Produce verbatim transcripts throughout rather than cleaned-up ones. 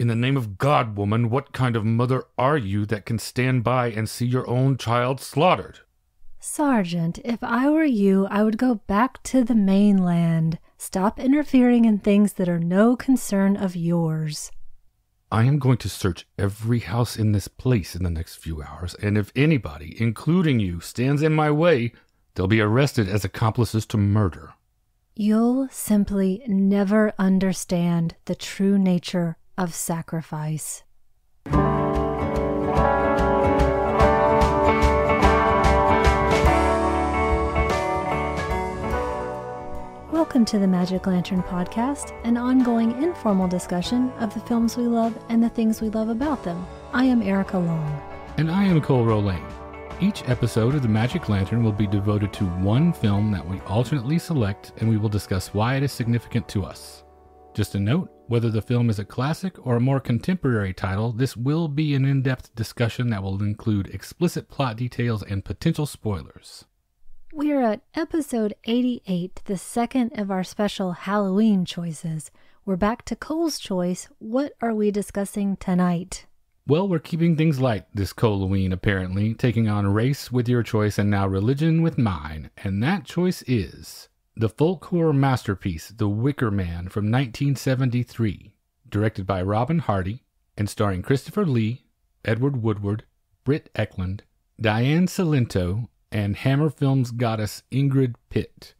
In the name of God, woman, what kind of mother are you that can stand by and see your own child slaughtered? Sergeant, if I were you, I would go back to the mainland. Stop interfering in things that are no concern of yours. I am going to search every house in this place in the next few hours, and if anybody, including you, stands in my way, they'll be arrested as accomplices to murder. You'll simply never understand the true nature of sacrifice. Welcome to the Magic Lantern Podcast, an ongoing informal discussion of the films we love and the things we love about them. I am Erica Long. And I am Nicole Rowling. Each episode of the Magic Lantern will be devoted to one film that we alternately select, and we will discuss why it is significant to us. Just a note, whether the film is a classic or a more contemporary title, this will be an in-depth discussion that will include explicit plot details and potential spoilers. We are at episode eighty-eight, the second of our special Halloween choices. We're back to Cole's choice. What are we discussing tonight? Well, we're keeping things light this Halloween, apparently, taking on race with your choice and now religion with mine. And that choice is the folk horror masterpiece, The Wicker Man, from nineteen seventy-three, directed by Robin Hardy and starring Christopher Lee, Edward Woodward, Britt Ekland, Diane Cilento, and Hammer Films goddess Ingrid Pitt.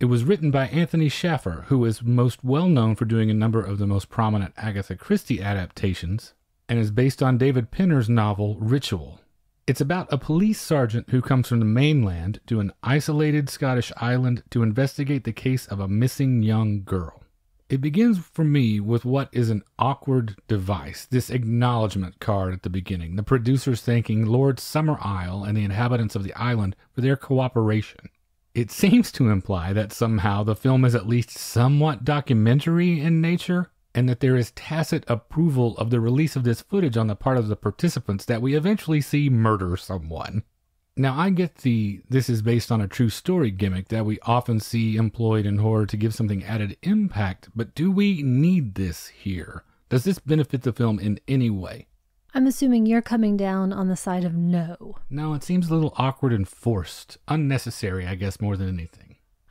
It was written by Anthony Shaffer, who is most well known for doing a number of the most prominent Agatha Christie adaptations, and is based on David Penner's novel Ritual. It's about a police sergeant who comes from the mainland to an isolated Scottish island to investigate the case of a missing young girl. It begins for me with what is an awkward device, this acknowledgement card at the beginning, the producers thanking Lord Summerisle and the inhabitants of the island for their cooperation. It seems to imply that somehow the film is at least somewhat documentary in nature, and that there is tacit approval of the release of this footage on the part of the participants that we eventually see murder someone. Now, I get the "this is based on a true story" gimmick that we often see employed in horror to give something added impact, but do we need this here? Does this benefit the film in any way? I'm assuming you're coming down on the side of no. No, it seems a little awkward and forced. Unnecessary, I guess, more than anything.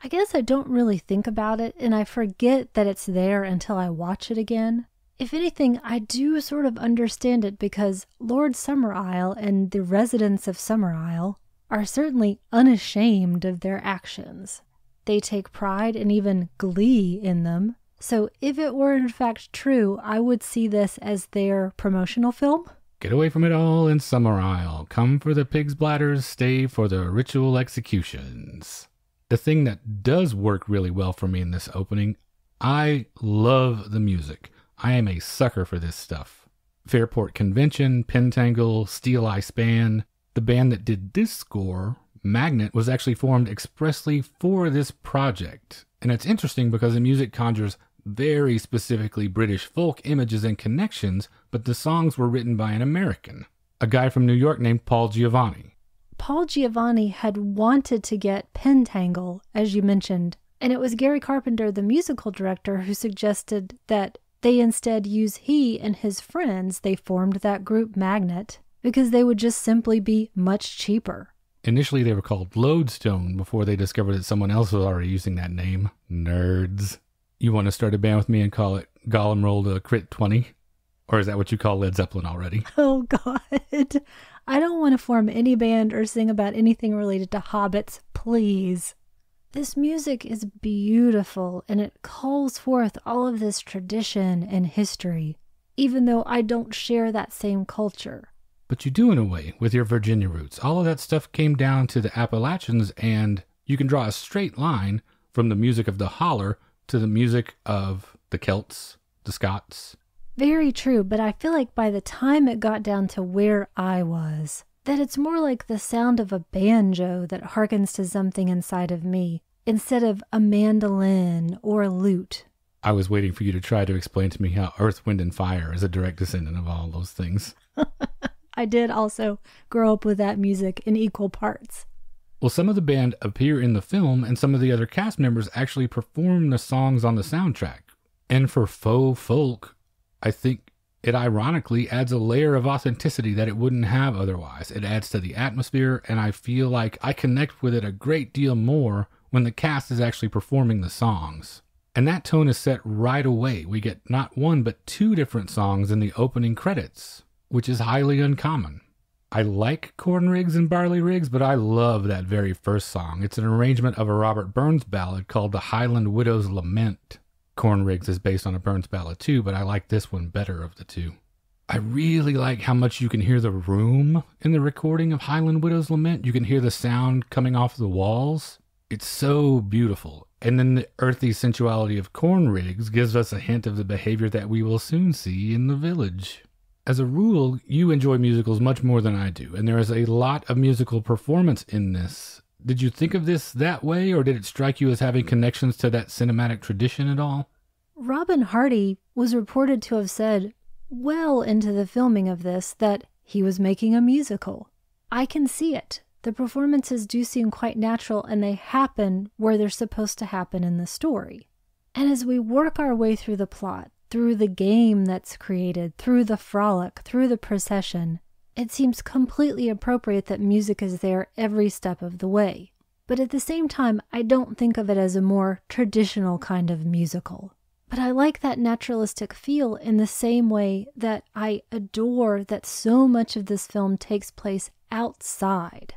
I guess I don't really think about it, and I forget that it's there until I watch it again. If anything, I do sort of understand it because Lord Summerisle and the residents of Summerisle are certainly unashamed of their actions. They take pride and even glee in them. So if it were in fact true, I would see this as their promotional film. Get away from it all in Summerisle. Come for the pig's bladders, stay for the ritual executions. The thing that does work really well for me in this opening, I love the music. I am a sucker for this stuff. Fairport Convention, Pentangle, Steeleye Span. The band that did this score, Magnet, was actually formed expressly for this project. And it's interesting because the music conjures very specifically British folk images and connections, but the songs were written by an American, a guy from New York named Paul Giovanni. Paul Giovanni had wanted to get Pentangle, as you mentioned, and it was Gary Carpenter, the musical director, who suggested that they instead use he and his friends. They formed that group Magnet because they would just simply be much cheaper. Initially, they were called Lodestone before they discovered that someone else was already using that name. Nerds. You want to start a band with me and call it Gollum Rolled a Crit twenty? Or is that what you call Led Zeppelin already? Oh, God. I don't want to form any band or sing about anything related to hobbits, please. This music is beautiful, and it calls forth all of this tradition and history, even though I don't share that same culture. But you do in a way, with your Virginia roots. All of that stuff came down to the Appalachians, and you can draw a straight line from the music of the holler to the music of the Celts, the Scots. Very true, but I feel like by the time it got down to where I was, that it's more like the sound of a banjo that harkens to something inside of me, instead of a mandolin or a lute. I was waiting for you to try to explain to me how Earth, Wind, and Fire is a direct descendant of all those things. I did also grow up with that music in equal parts. Well, some of the band appear in the film, and some of the other cast members actually perform the songs on the soundtrack. And for faux folk, I think It ironically adds a layer of authenticity that it wouldn't have otherwise. It adds to the atmosphere, and I feel like I connect with it a great deal more when the cast is actually performing the songs. And that tone is set right away. We get not one, but two different songs in the opening credits, which is highly uncommon. I like corn rigs and barley rigs, but I love that very first song. It's an arrangement of a Robert Burns ballad called The Highland Widow's Lament. Corn rigs is based on a Burns ballad too, but I like this one better of the two. I really like how much you can hear the room in the recording of Highland Widow's Lament. You can hear the sound coming off the walls. It's so beautiful. And then the earthy sensuality of corn rigs gives us a hint of the behavior that we will soon see in the village. As a rule, you enjoy musicals much more than I do, and there is a lot of musical performance in this. Did you think of this that way, or did it strike you as having connections to that cinematic tradition at all? Robin Hardy was reported to have said well into the filming of this that he was making a musical. I can see it. The performances do seem quite natural, and they happen where they're supposed to happen in the story. And as we work our way through the plot, through the game that's created, through the frolic, through the procession, it seems completely appropriate that music is there every step of the way. But at the same time, I don't think of it as a more traditional kind of musical. But I like that naturalistic feel in the same way that I adore that so much of this film takes place outside.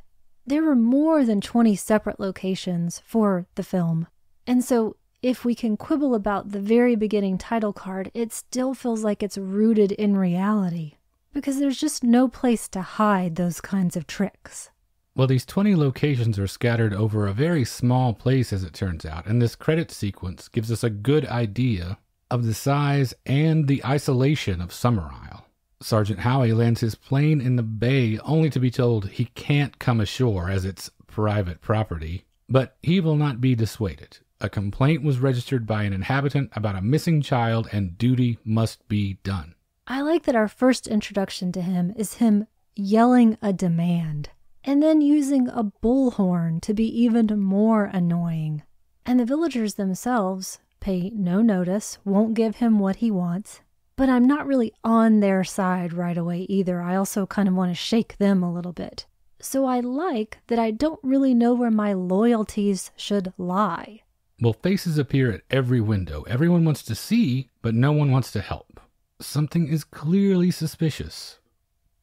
There were more than twenty separate locations for the film. And so if we can quibble about the very beginning title card, it still feels like it's rooted in reality, because there's just no place to hide those kinds of tricks. Well, these twenty locations are scattered over a very small place, as it turns out, and this credit sequence gives us a good idea of the size and the isolation of Summerisle. Sergeant Howie lands his plane in the bay only to be told he can't come ashore as it's private property, but he will not be dissuaded. A complaint was registered by an inhabitant about a missing child, and duty must be done. I like that our first introduction to him is him yelling a demand, and then using a bullhorn to be even more annoying. And the villagers themselves pay no notice, won't give him what he wants. But I'm not really on their side right away either. I also kind of want to shake them a little bit. So I like that I don't really know where my loyalties should lie. Well, faces appear at every window. Everyone wants to see, but no one wants to help. Something is clearly suspicious.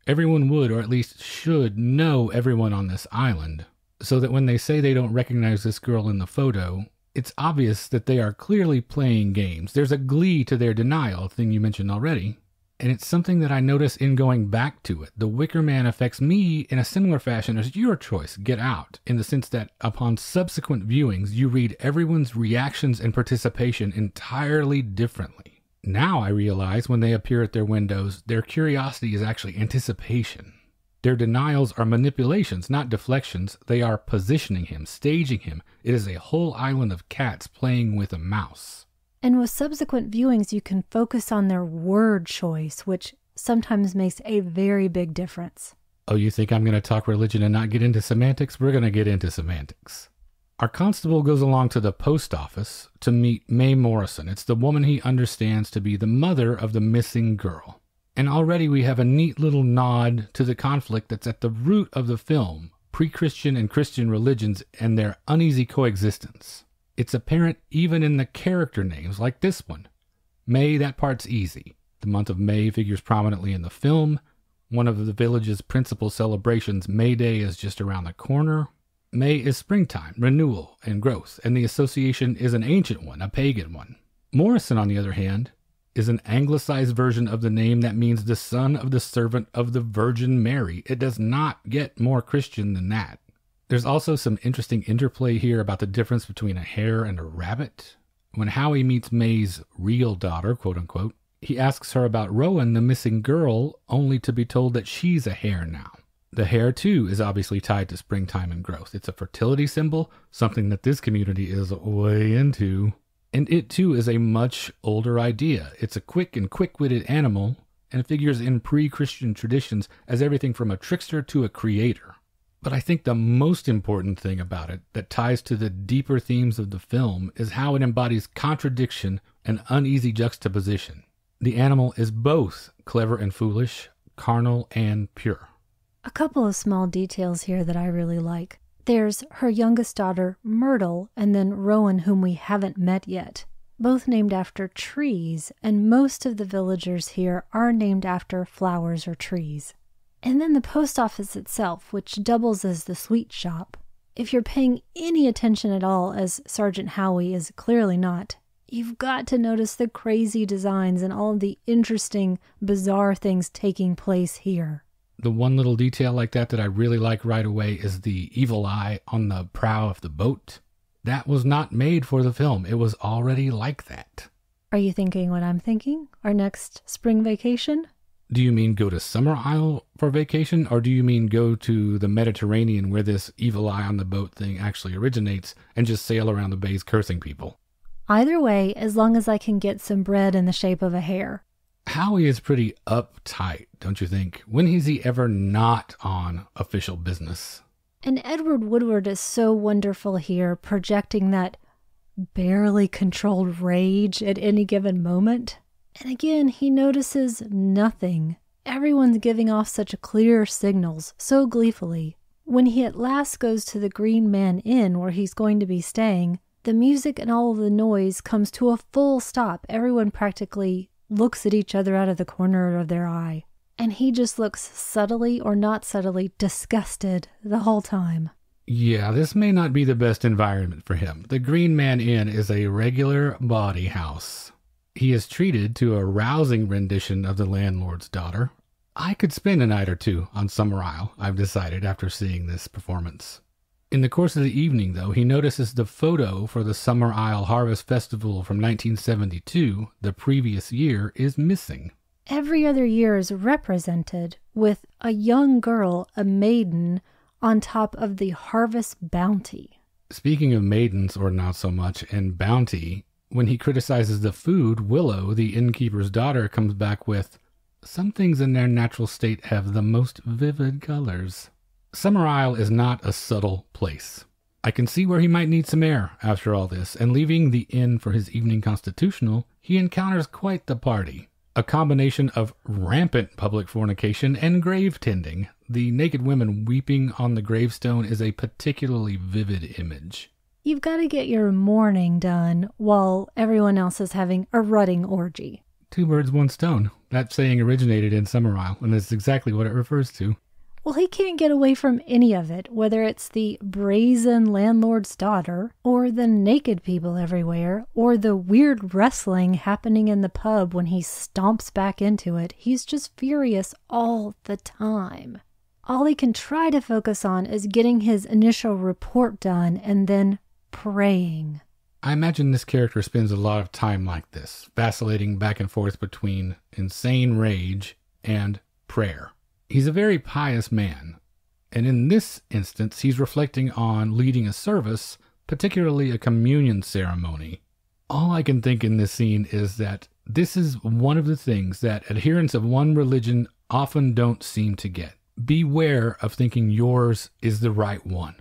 Everyone would, or at least should, know everyone on this island, so that when they say they don't recognize this girl in the photo, it's obvious that they are clearly playing games. There's a glee to their denial, thing you mentioned already. And it's something that I notice in going back to it. The Wicker Man affects me in a similar fashion as your choice, Get Out, in the sense that upon subsequent viewings, you read everyone's reactions and participation entirely differently. Now I realize when they appear at their windows, their curiosity is actually anticipation. Their denials are manipulations, not deflections. They are positioning him, staging him. It is a whole island of cats playing with a mouse. And with subsequent viewings, you can focus on their word choice, which sometimes makes a very big difference. Oh, you think I'm going to talk religion and not get into semantics? We're going to get into semantics. Our constable goes along to the post office to meet Mae Morrison. It's the woman he understands to be the mother of the missing girl. And already we have a neat little nod to the conflict that's at the root of the film, pre-Christian and Christian religions and their uneasy coexistence. It's apparent even in the character names, like this one. May, that part's easy. The month of May figures prominently in the film. One of the village's principal celebrations, May Day, is just around the corner. May is springtime, renewal, and growth, and the association is an ancient one, a pagan one. Morrison, on the other hand, is an anglicized version of the name that means the son of the servant of the Virgin Mary. It does not get more Christian than that. There's also some interesting interplay here about the difference between a hare and a rabbit. When Howie meets May's real daughter, quote-unquote, he asks her about Rowan, the missing girl, only to be told that she's a hare now. The hare, too, is obviously tied to springtime and growth. It's a fertility symbol, something that this community is way into. And it, too, is a much older idea. It's a quick and quick-witted animal, and it figures in pre-Christian traditions as everything from a trickster to a creator. But I think the most important thing about it that ties to the deeper themes of the film is how it embodies contradiction and uneasy juxtaposition. The animal is both clever and foolish, carnal and pure. A couple of small details here that I really like. There's her youngest daughter, Myrtle, and then Rowan, whom we haven't met yet. Both named after trees, and most of the villagers here are named after flowers or trees. And then the post office itself, which doubles as the sweet shop. If you're paying any attention at all, as Sergeant Howie is clearly not, you've got to notice the crazy designs and all the interesting, bizarre things taking place here. The one little detail like that that I really like right away is the evil eye on the prow of the boat. That was not made for the film. It was already like that. Are you thinking what I'm thinking? Our next spring vacation? Do you mean go to Summerisle for vacation, or do you mean go to the Mediterranean where this evil eye on the boat thing actually originates and just sail around the bays cursing people? Either way, as long as I can get some bread in the shape of a hare. Howie is pretty uptight, don't you think? When is he ever not on official business? And Edward Woodward is so wonderful here, projecting that barely controlled rage at any given moment. And again, he notices nothing. Everyone's giving off such clear signals, so gleefully. When he at last goes to the Green Man Inn, where he's going to be staying, the music and all of the noise comes to a full stop. Everyone practically looks at each other out of the corner of their eye. And he just looks subtly or not subtly disgusted the whole time. Yeah, this may not be the best environment for him. The Green Man Inn is a regular bawdy house. He is treated to a rousing rendition of the landlord's daughter. I could spend a night or two on Summerisle, I've decided after seeing this performance. In the course of the evening, though, he notices the photo for the Summerisle Harvest Festival from nineteen seventy-two, the previous year, is missing. Every other year is represented with a young girl, a maiden, on top of the harvest bounty. Speaking of maidens, or not so much, and bounty, when he criticizes the food, Willow, the innkeeper's daughter, comes back with, "Some things in their natural state have the most vivid colors." Summerisle is not a subtle place. I can see where he might need some air after all this, and leaving the inn for his evening constitutional, he encounters quite the party. A combination of rampant public fornication and grave-tending. The naked women weeping on the gravestone is a particularly vivid image. You've got to get your mourning done while everyone else is having a rutting orgy. Two birds, one stone. That saying originated in Summerisle, and it's exactly what it refers to. Well, he can't get away from any of it, whether it's the brazen landlord's daughter, or the naked people everywhere, or the weird wrestling happening in the pub when he stomps back into it. He's just furious all the time. All he can try to focus on is getting his initial report done and then praying. I imagine this character spends a lot of time like this, vacillating back and forth between insane rage and prayer. He's a very pious man, and in this instance, he's reflecting on leading a service, particularly a communion ceremony. All I can think in this scene is that this is one of the things that adherents of one religion often don't seem to get. Beware of thinking yours is the right one,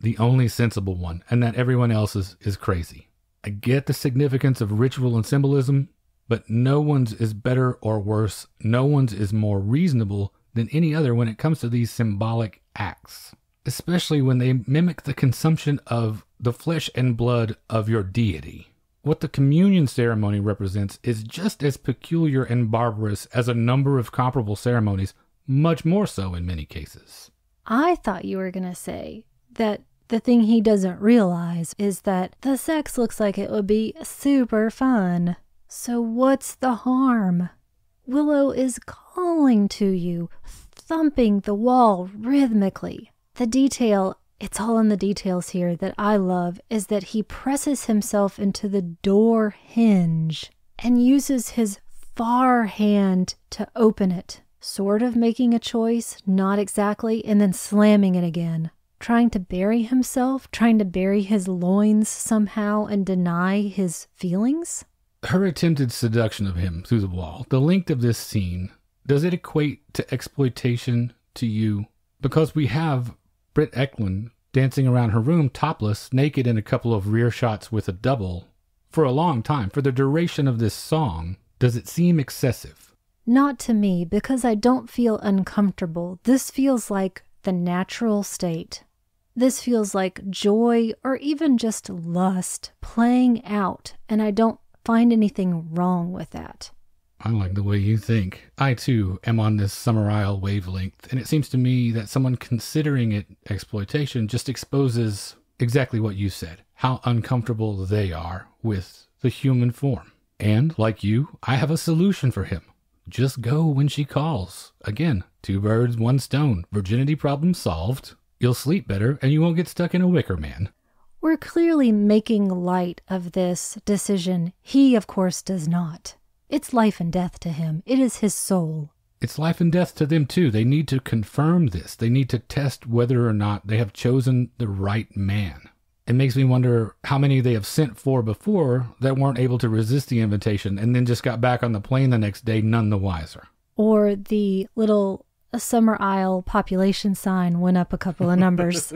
the only sensible one, and that everyone else's is crazy. I get the significance of ritual and symbolism, but no one's is better or worse, no one's is more reasonable than any other when it comes to these symbolic acts, especially when they mimic the consumption of the flesh and blood of your deity. What the communion ceremony represents is just as peculiar and barbarous as a number of comparable ceremonies, much more so in many cases. I thought you were going to say that the thing he doesn't realize is that the sex looks like it would be super fun. So what's the harm? Willow is calling to you, thumping the wall rhythmically. The detail, it's all in the details here that I love, is that he presses himself into the door hinge and uses his far hand to open it, sort of making a choice, not exactly, and then slamming it again. Trying to bury himself, trying to bury his loins somehow and deny his feelings? Her attempted seduction of him through the wall, the length of this scene, does it equate to exploitation to you? Because we have Britt Ekland dancing around her room topless, naked in a couple of rear shots with a double for a long time, for the duration of this song. Does it seem excessive? Not to me, because I don't feel uncomfortable. This feels like the natural state. This feels like joy or even just lust playing out, and I don't find anything wrong with that. I like the way you think. I, too, am on this Summerisle wavelength, and it seems to me that someone considering it exploitation just exposes exactly what you said, how uncomfortable they are with the human form. And, like you, I have a solution for him. Just go when she calls. Again, two birds, one stone. Virginity problem solved. You'll sleep better, and you won't get stuck in a Wicker Man. We're clearly making light of this decision. He, of course, does not. It's life and death to him. It is his soul. It's life and death to them, too. They need to confirm this. They need to test whether or not they have chosen the right man. It makes me wonder how many they have sent for before that weren't able to resist the invitation and then just got back on the plane the next day, none the wiser. Or the little Summerisle population sign went up a couple of numbers.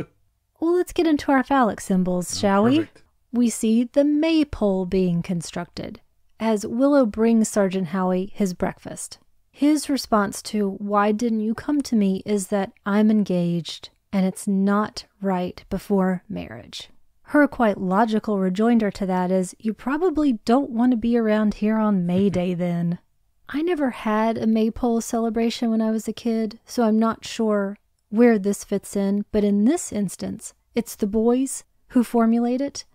Well, let's get into our phallic symbols, oh, shall perfect. we? We see the maypole being constructed as Willow brings Sergeant Howie his breakfast. His response to why didn't you come to me is that I'm engaged and it's not right before marriage. Her quite logical rejoinder to that is, you probably don't want to be around here on May Day then. I never had a maypole celebration when I was a kid, so I'm not sure where this fits in, but in this instance, it's the boys who formulate it,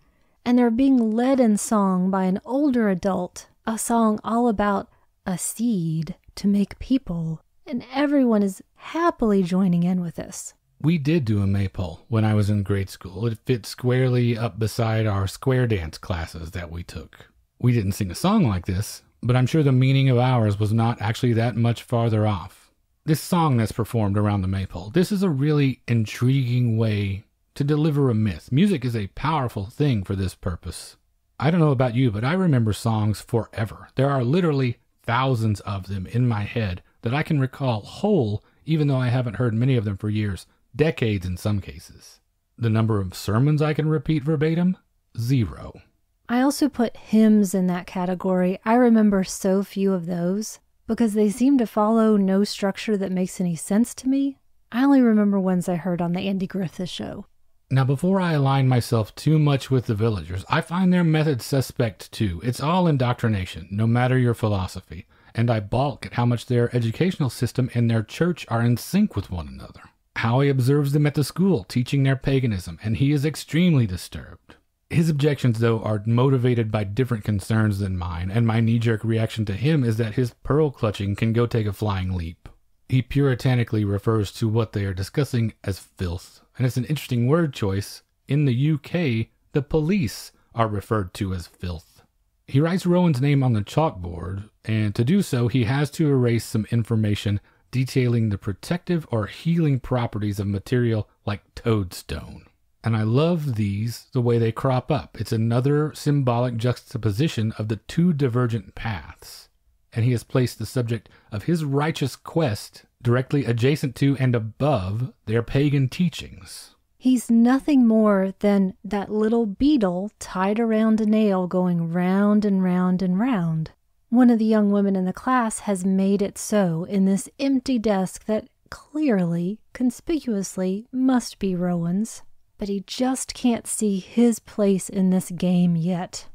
and they're being led in song by an older adult, a song all about a seed to make people, and everyone is happily joining in with this. We did do a maypole when I was in grade school. It fit squarely up beside our square dance classes that we took. We didn't sing a song like this, but I'm sure the meaning of ours was not actually that much farther off. This song that's performed around the maypole, this is a really intriguing way to deliver a myth. Music is a powerful thing for this purpose. I don't know about you, but I remember songs forever. There are literally thousands of them in my head that I can recall whole, even though I haven't heard many of them for years. Decades in some cases. The number of sermons I can repeat verbatim? Zero. I also put hymns in that category. I remember so few of those because they seem to follow no structure that makes any sense to me. I only remember ones I heard on the Andy Griffith Show. Now, before I align myself too much with the villagers, I find their method suspect too. It's all indoctrination, no matter your philosophy. And I balk at how much their educational system and their church are in sync with one another. Howie observes them at the school, teaching their paganism, and he is extremely disturbed. His objections, though, are motivated by different concerns than mine, and my knee-jerk reaction to him is that his pearl-clutching can go take a flying leap. He puritanically refers to what they are discussing as filth, and it's an interesting word choice. In the U K, the police are referred to as filth. He writes Rowan's name on the chalkboard, and to do so, he has to erase some information detailing the protective or healing properties of material like toadstone. And I love these, the way they crop up. It's another symbolic juxtaposition of the two divergent paths. And he has placed the subject of his righteous quest directly adjacent to and above their pagan teachings. He's nothing more than that little beetle tied around a nail going round and round and round. One of the young women in the class has made it so in this empty desk that clearly, conspicuously, must be Rowan's, but he just can't see his place in this game yet.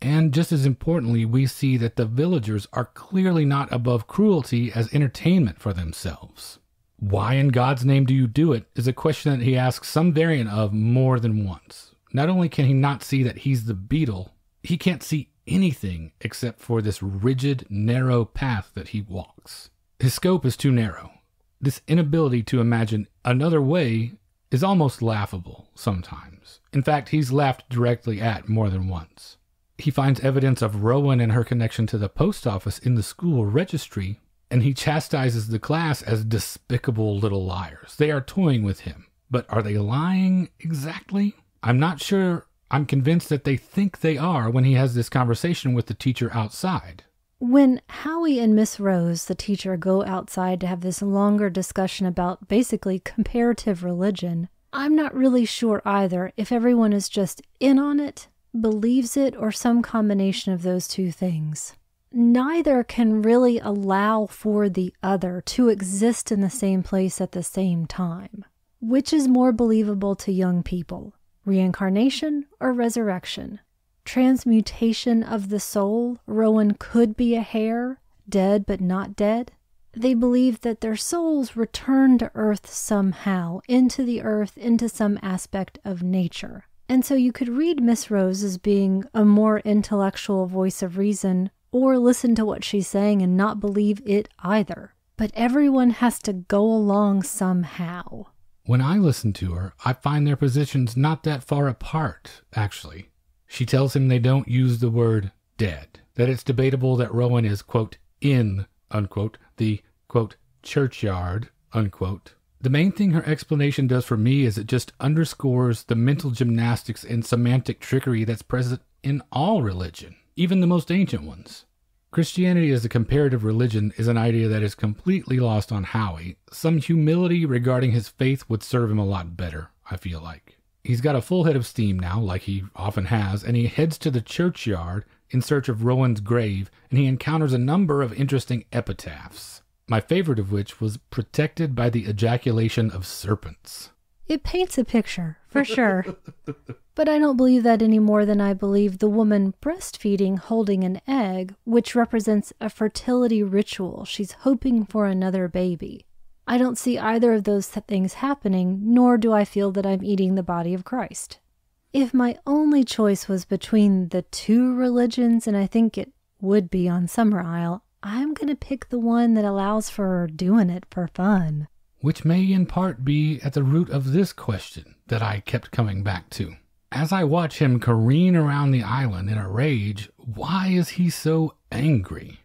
And just as importantly, we see that the villagers are clearly not above cruelty as entertainment for themselves. Why in God's name do you do it is a question that he asks some variant of more than once. Not only can he not see that he's the beetle, he can't see anything except for this rigid, narrow path that he walks. His scope is too narrow. This inability to imagine another way is almost laughable sometimes. In fact, he's laughed directly at more than once. He finds evidence of Rowan and her connection to the post office in the school registry, and he chastises the class as despicable little liars. They are toying with him, but are they lying exactly? I'm not sure. I'm convinced that they think they are when he has this conversation with the teacher outside. When Howie and Miss Rose, the teacher, go outside to have this longer discussion about basically comparative religion, I'm not really sure either if everyone is just in on it, believes it, or some combination of those two things. neither can really allow for the other to exist in the same place at the same time. Which is more believable to young people, reincarnation or resurrection? Transmutation of the soul, Rowan could be a hare, dead but not dead. They believe that their souls return to Earth somehow, into the Earth, into some aspect of nature. And so you could read Miss Rose as being a more intellectual voice of reason, or listen to what she's saying and not believe it either. But everyone has to go along somehow. When I listen to her, I find their positions not that far apart, actually. She tells him they don't use the word dead, that it's debatable that Rowan is, quote, in, unquote, the, quote, churchyard, unquote. The main thing her explanation does for me is it just underscores the mental gymnastics and semantic trickery that's present in all religion, even the most ancient ones. Christianity as a comparative religion is an idea that is completely lost on Howie. Some humility regarding his faith would serve him a lot better, I feel like. He's got a full head of steam now, like he often has, and he heads to the churchyard in search of Rowan's grave, and he encounters a number of interesting epitaphs, my favorite of which was protected by the ejaculation of serpents. It paints a picture, for sure. But I don't believe that any more than I believe the woman breastfeeding holding an egg, which represents a fertility ritual. She's hoping for another baby. I don't see either of those things happening, nor do I feel that I'm eating the body of Christ. If my only choice was between the two religions, and I think it would be on Summerisle, I'm going to pick the one that allows for doing it for fun. Which may in part be at the root of this question that I kept coming back to. As I watch him careen around the island in a rage, why is he so angry?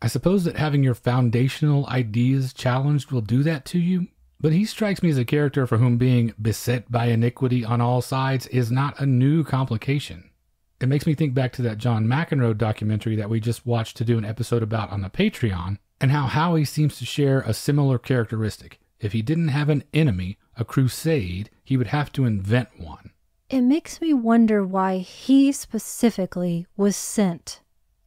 I suppose that having your foundational ideas challenged will do that to you, but he strikes me as a character for whom being beset by iniquity on all sides is not a new complication. It makes me think back to that John McEnroe documentary that we just watched to do an episode about on the Patreon, and how Howie seems to share a similar characteristic. If he didn't have an enemy, a crusade, he would have to invent one. It makes me wonder why he specifically was sent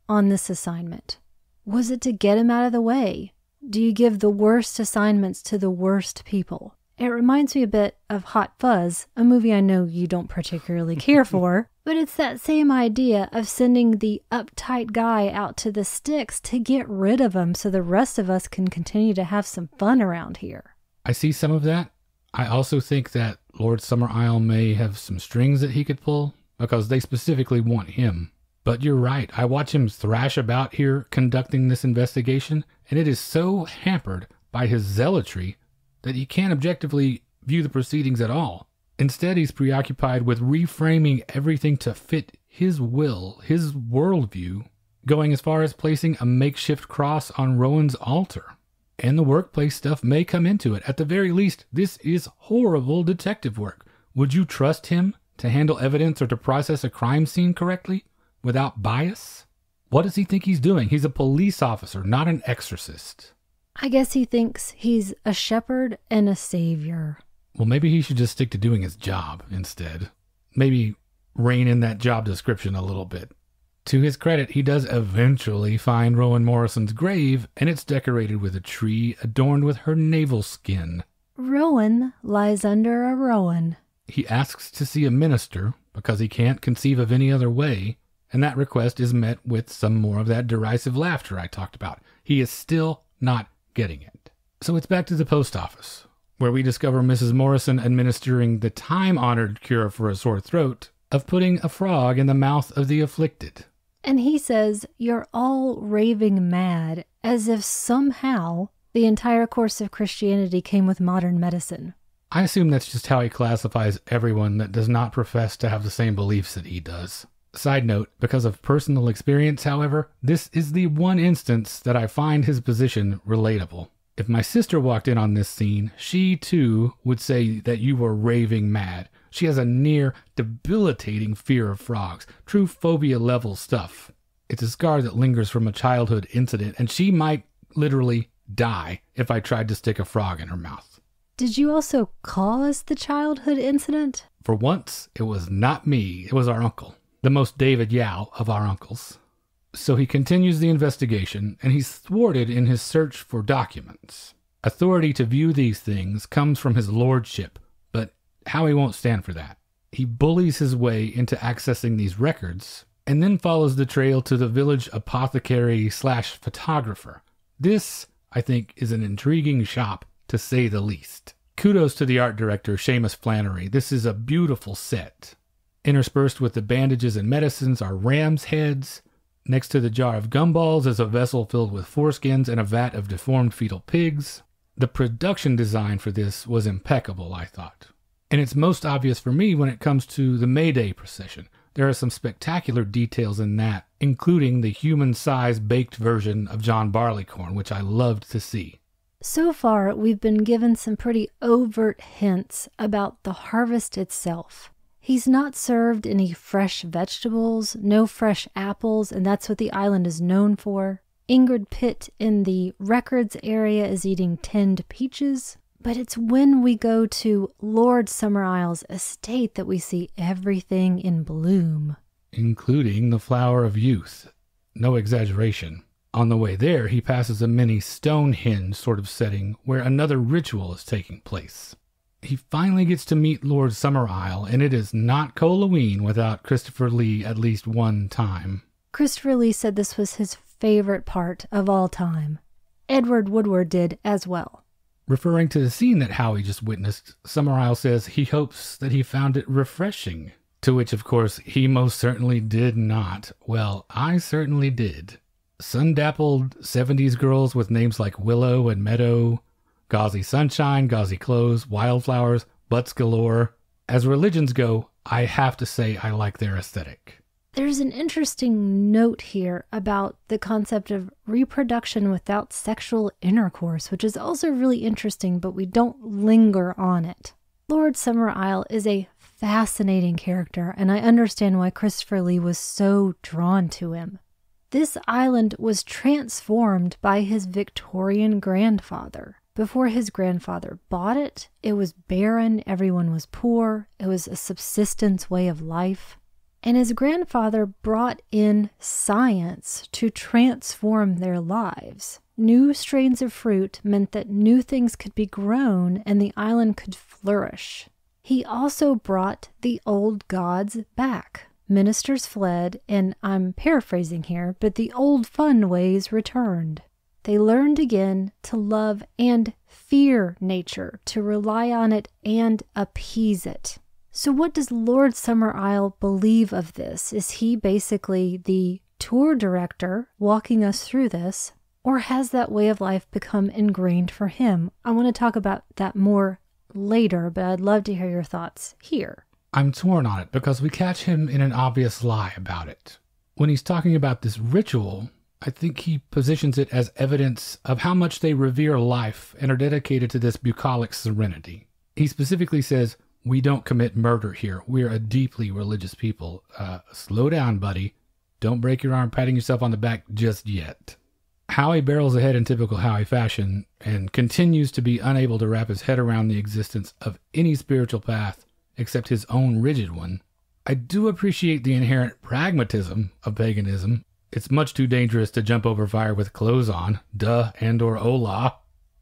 on this assignment. Was it to get him out of the way? Do you give the worst assignments to the worst people? It reminds me a bit of Hot Fuzz, a movie I know you don't particularly care for, but it's that same idea of sending the uptight guy out to the sticks to get rid of him so the rest of us can continue to have some fun around here. I see some of that. I also think that Lord Summerisle may have some strings that he could pull, because they specifically want him. But you're right, I watch him thrash about here conducting this investigation, and it is so hampered by his zealotry that he can't objectively view the proceedings at all. Instead, he's preoccupied with reframing everything to fit his will, his worldview, going as far as placing a makeshift cross on Rowan's altar. And the workplace stuff may come into it. At the very least, this is horrible detective work. Would you trust him to handle evidence or to process a crime scene correctly, without bias? What does he think he's doing? He's a police officer, not an exorcist. I guess he thinks he's a shepherd and a savior. Well, maybe he should just stick to doing his job instead. Maybe rein in that job description a little bit. To his credit, he does eventually find Rowan Morrison's grave, and it's decorated with a tree adorned with her navel skin. Rowan lies under a rowan. He asks to see a minister because he can't conceive of any other way, and that request is met with some more of that derisive laughter I talked about. He is still not getting it. So it's back to the post office, where we discover Missus Morrison administering the time-honored cure for a sore throat of putting a frog in the mouth of the afflicted. And he says, "You're all raving mad," as if somehow the entire course of Christianity came with modern medicine. I assume that's just how he classifies everyone that does not profess to have the same beliefs that he does. Side note, because of personal experience, however, this is the one instance that I find his position relatable. If my sister walked in on this scene, she too would say that you were raving mad. She has a near debilitating fear of frogs, true phobia level stuff. It's a scar that lingers from a childhood incident, and she might literally die if I tried to stick a frog in her mouth. Did you also cause the childhood incident? For once, it was not me. It was our uncle. The most David Yao of our uncles. So he continues the investigation, and he's thwarted in his search for documents. Authority to view these things comes from his lordship, but Howie won't stand for that. He bullies his way into accessing these records, and then follows the trail to the village apothecary slash photographer. This, I think, is an intriguing shop, to say the least. Kudos to the art director, Seamus Flannery. This is a beautiful set. Interspersed with the bandages and medicines are ram's heads. Next to the jar of gumballs is a vessel filled with foreskins and a vat of deformed fetal pigs. The production design for this was impeccable, I thought. And it's most obvious for me when it comes to the May Day procession. There are some spectacular details in that, including the human-sized baked version of John Barleycorn, which I loved to see. So far, we've been given some pretty overt hints about the harvest itself. He's not served any fresh vegetables, no fresh apples, and that's what the island is known for. Ingrid Pitt in the records area is eating tinned peaches. But it's when we go to Lord Summerisle's estate that we see everything in bloom. Including the flower of youth. No exaggeration. On the way there, he passes a mini Stonehenge sort of setting where another ritual is taking place. He finally gets to meet Lord Summerisle, and it is not Halloween without Christopher Lee at least one time. Christopher Lee said this was his favorite part of all time. Edward Woodward did as well. Referring to the scene that Howie just witnessed, Summerisle says he hopes that he found it refreshing, to which, of course, he most certainly did not. Well, I certainly did. Sun-dappled seventies girls with names like Willow and Meadow, gauzy sunshine, gauzy clothes, wildflowers, butts galore. As religions go, I have to say I like their aesthetic. There's an interesting note here about the concept of reproduction without sexual intercourse, which is also really interesting, but we don't linger on it. Lord Summerisle is a fascinating character, and I understand why Christopher Lee was so drawn to him. This island was transformed by his Victorian grandfather. Before his grandfather bought it, it was barren, everyone was poor, it was a subsistence way of life. And his grandfather brought in science to transform their lives. New strains of fruit meant that new things could be grown and the island could flourish. He also brought the old gods back. Ministers fled, and I'm paraphrasing here, but the old fun ways returned. They learned again to love and fear nature, to rely on it and appease it. So what does Lord Summerisle believe of this? Is he basically the tour director walking us through this, or has that way of life become ingrained for him? I want to talk about that more later, but I'd love to hear your thoughts here. I'm torn on it because we catch him in an obvious lie about it. When he's talking about this ritual, I think he positions it as evidence of how much they revere life and are dedicated to this bucolic serenity. He specifically says, "We don't commit murder here. We're a deeply religious people. Uh, slow down, buddy. Don't break your arm patting yourself on the back just yet." Howie barrels ahead in typical Howie fashion and continues to be unable to wrap his head around the existence of any spiritual path except his own rigid one. I do appreciate the inherent pragmatism of paganism. It's much too dangerous to jump over fire with clothes on, duh and or hola.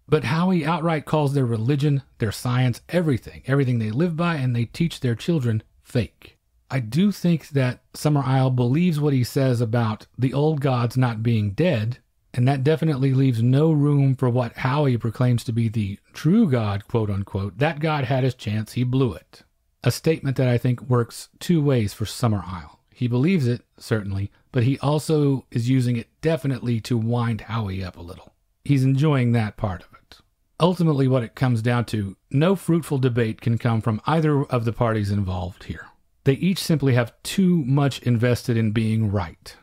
But Howie outright calls their religion, their science, everything, everything they live by and they teach their children, fake. I do think that Summerisle believes what he says about the old gods not being dead, and that definitely leaves no room for what Howie proclaims to be the true God, quote unquote. That God had his chance, he blew it. A statement that I think works two ways for Summerisle. He believes it, certainly, but he also is using it definitely to wind Howie up a little. He's enjoying that part of it. Ultimately, what it comes down to, no fruitful debate can come from either of the parties involved here. They each simply have too much invested in being right.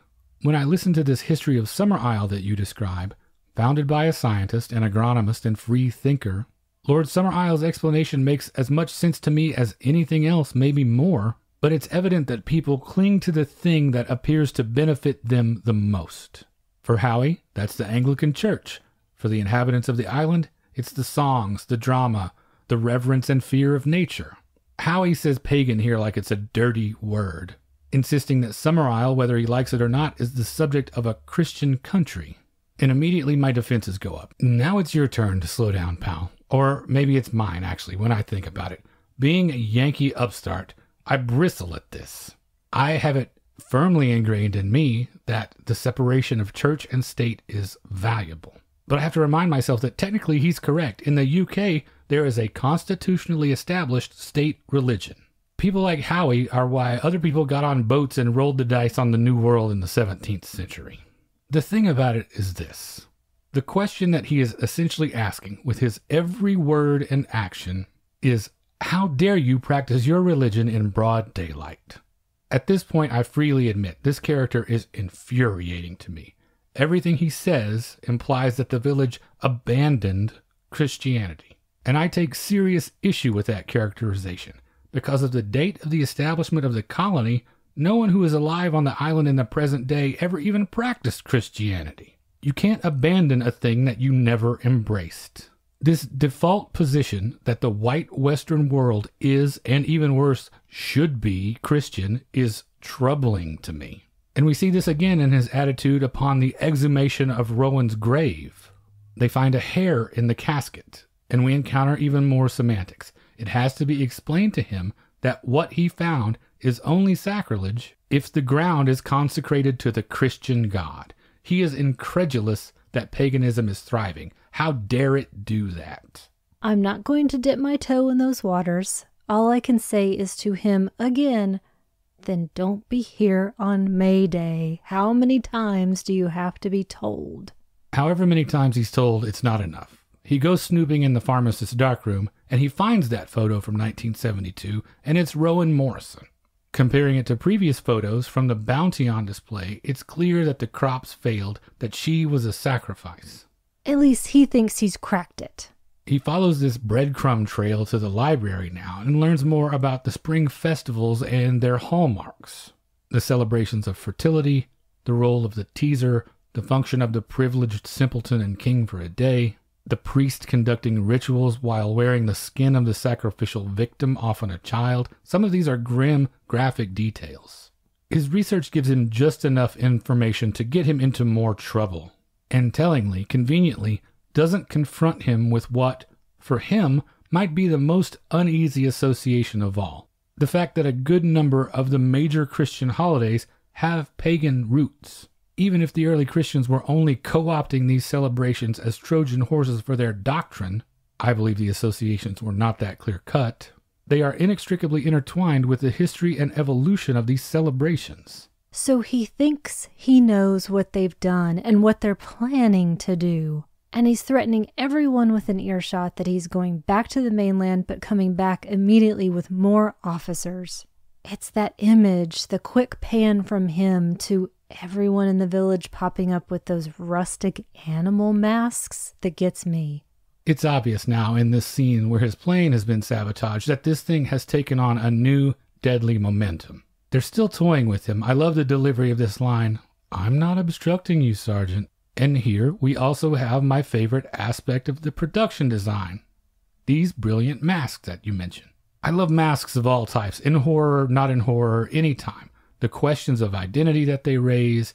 When I listen to this history of Summerisle that you describe, founded by a scientist, an agronomist, and free thinker, Lord Summerisle's explanation makes as much sense to me as anything else, maybe more, but it's evident that people cling to the thing that appears to benefit them the most. For Howie, that's the Anglican Church. For the inhabitants of the island, it's the songs, the drama, the reverence and fear of nature. Howie says pagan here like it's a dirty word. insisting that Summerisle, whether he likes it or not, is the subject of a Christian country. And immediately my defenses go up. Now it's your turn to slow down, pal. Or maybe it's mine, actually, when I think about it. Being a Yankee upstart, I bristle at this. I have it firmly ingrained in me that the separation of church and state is valuable. But I have to remind myself that technically he's correct. In the U K, there is a constitutionally established state religion. People like Howie are why other people got on boats and rolled the dice on the New World in the seventeenth century. The thing about it is this. The question that he is essentially asking with his every word and action is, how dare you practice your religion in broad daylight? At this point, I freely admit, this character is infuriating to me. Everything he says implies that the village abandoned Christianity. And I take serious issue with that characterization. Because of the date of the establishment of the colony, no one who is alive on the island in the present day ever even practiced Christianity. You can't abandon a thing that you never embraced. This default position that the white Western world is, and even worse, should be Christian, is troubling to me. And we see this again in his attitude upon the exhumation of Rowan's grave. They find a hair in the casket, and we encounter even more semantics. It has to be explained to him that what he found is only sacrilege if the ground is consecrated to the Christian God. He is incredulous that paganism is thriving. How dare it do that? I'm not going to dip my toe in those waters. All I can say is to him again, then don't be here on May Day. How many times do you have to be told? However many times he's told, it's not enough. He goes snooping in the pharmacist's darkroom, and he finds that photo from nineteen seventy-two, and it's Rowan Morrison. Comparing it to previous photos from the bounty on display, it's clear that the crops failed, that she was a sacrifice. At least he thinks he's cracked it. He follows this breadcrumb trail to the library now and learns more about the spring festivals and their hallmarks. The celebrations of fertility, the role of the teaser, the function of the privileged simpleton and king for a day, the priest conducting rituals while wearing the skin of the sacrificial victim, often a child. Some of these are grim, graphic details. His research gives him just enough information to get him into more trouble, and tellingly, conveniently, doesn't confront him with what, for him, might be the most uneasy association of all. The fact that a good number of the major Christian holidays have pagan roots. Even if the early Christians were only co-opting these celebrations as Trojan horses for their doctrine, I believe the associations were not that clear-cut, they are inextricably intertwined with the history and evolution of these celebrations. So he thinks he knows what they've done and what they're planning to do. And he's threatening everyone within earshot that he's going back to the mainland but coming back immediately with more officers. It's that image, the quick pan from him to everyone in the village popping up with those rustic animal masks that gets me. It's obvious now in this scene where his plane has been sabotaged that this thing has taken on a new, deadly momentum. They're still toying with him. I love the delivery of this line, "I'm not obstructing you, Sergeant." And here we also have my favorite aspect of the production design. These brilliant masks that you mentioned. I love masks of all types, in horror, not in horror, anytime. The questions of identity that they raise,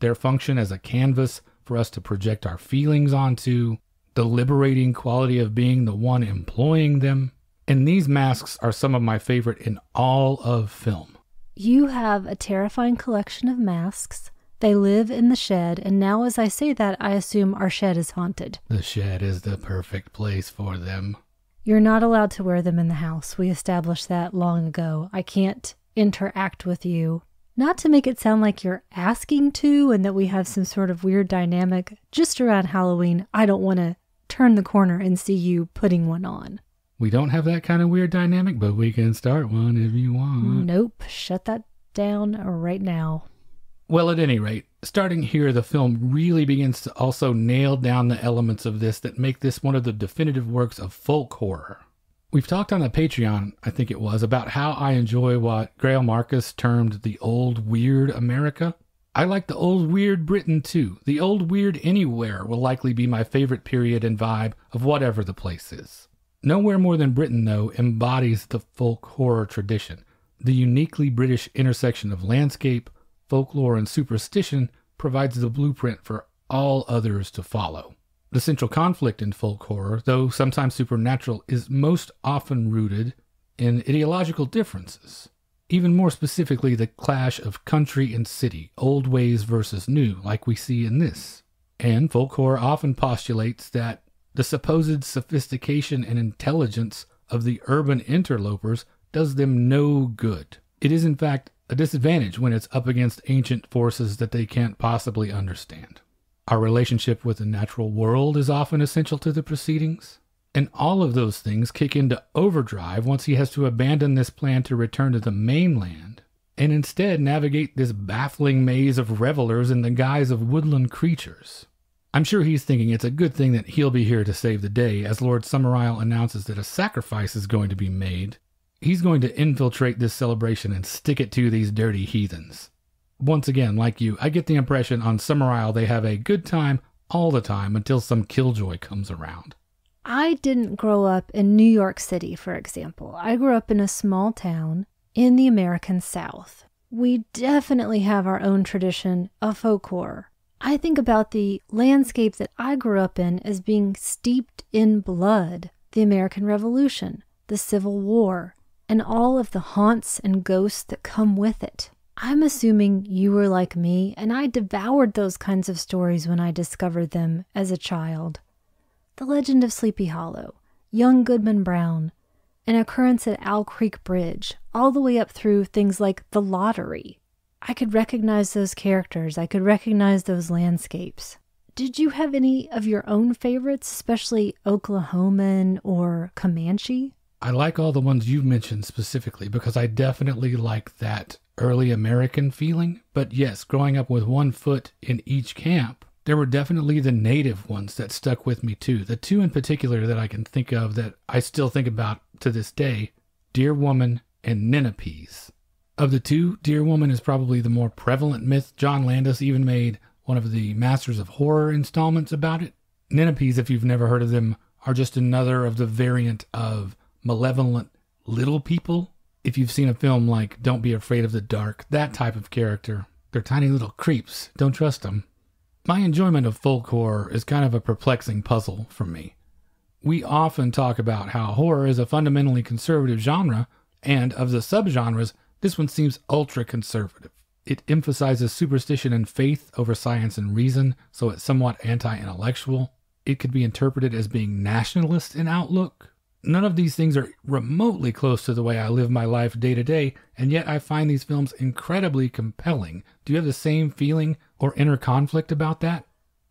their function as a canvas for us to project our feelings onto, the liberating quality of being the one employing them. And these masks are some of my favorite in all of film. You have a terrifying collection of masks. They live in the shed, and now as I say that, I assume our shed is haunted. The shed is the perfect place for them. You're not allowed to wear them in the house. We established that long ago. I can't interact with you. Not to make it sound like you're asking to and that we have some sort of weird dynamic. Just around Halloween, I don't want to turn the corner and see you putting one on. We don't have that kind of weird dynamic, but we can start one if you want. Nope. Shut that down right now. Well, at any rate, starting here, the film really begins to also nail down the elements of this that make this one of the definitive works of folk horror. We've talked on the Patreon, I think it was, about how I enjoy what Grail Marcus termed the old weird America. I like the old weird Britain, too. The old weird anywhere will likely be my favorite period and vibe of whatever the place is. Nowhere more than Britain, though, embodies the folk horror tradition. The uniquely British intersection of landscape, folklore, and superstition provides the blueprint for all others to follow. The central conflict in folk horror, though sometimes supernatural, is most often rooted in ideological differences. Even more specifically, the clash of country and city, old ways versus new, like we see in this. And folk horror often postulates that the supposed sophistication and intelligence of the urban interlopers does them no good. It is, in fact, a disadvantage when it's up against ancient forces that they can't possibly understand. Our relationship with the natural world is often essential to the proceedings, and all of those things kick into overdrive once he has to abandon this plan to return to the mainland and instead navigate this baffling maze of revelers in the guise of woodland creatures. I'm sure he's thinking it's a good thing that he'll be here to save the day, as Lord Summerisle announces that a sacrifice is going to be made. He's going to infiltrate this celebration and stick it to these dirty heathens. Once again, like you, I get the impression on Summerisle they have a good time all the time until some killjoy comes around. I didn't grow up in New York City, for example. I grew up in a small town in the American South. We definitely have our own tradition of folk horror. I think about the landscape that I grew up in as being steeped in blood, the American Revolution, the Civil War, and all of the haunts and ghosts that come with it. I'm assuming you were like me, and I devoured those kinds of stories when I discovered them as a child. The Legend of Sleepy Hollow, Young Goodman Brown, an occurrence at Owl Creek Bridge, all the way up through things like The Lottery. I could recognize those characters. I could recognize those landscapes. Did you have any of your own favorites, especially Oklahoman or Comanche? I like all the ones you've mentioned specifically because I definitely like that early American feeling. But yes, growing up with one foot in each camp, there were definitely the native ones that stuck with me too. The two in particular that I can think of that I still think about to this day, Dear Woman and Ninipes. Of the two, Dear Woman is probably the more prevalent myth. John Landis even made one of the Masters of Horror installments about it. Ninipes, if you've never heard of them, are just another of the variant of malevolent little people. If you've seen a film like Don't Be Afraid of the Dark, that type of character, they're tiny little creeps. Don't trust them. My enjoyment of folk horror is kind of a perplexing puzzle for me. We often talk about how horror is a fundamentally conservative genre, and of the subgenres, this one seems ultra-conservative. It emphasizes superstition and faith over science and reason, so it's somewhat anti-intellectual. It could be interpreted as being nationalist in outlook. None of these things are remotely close to the way I live my life day to day, and yet I find these films incredibly compelling. Do you have the same feeling or inner conflict about that?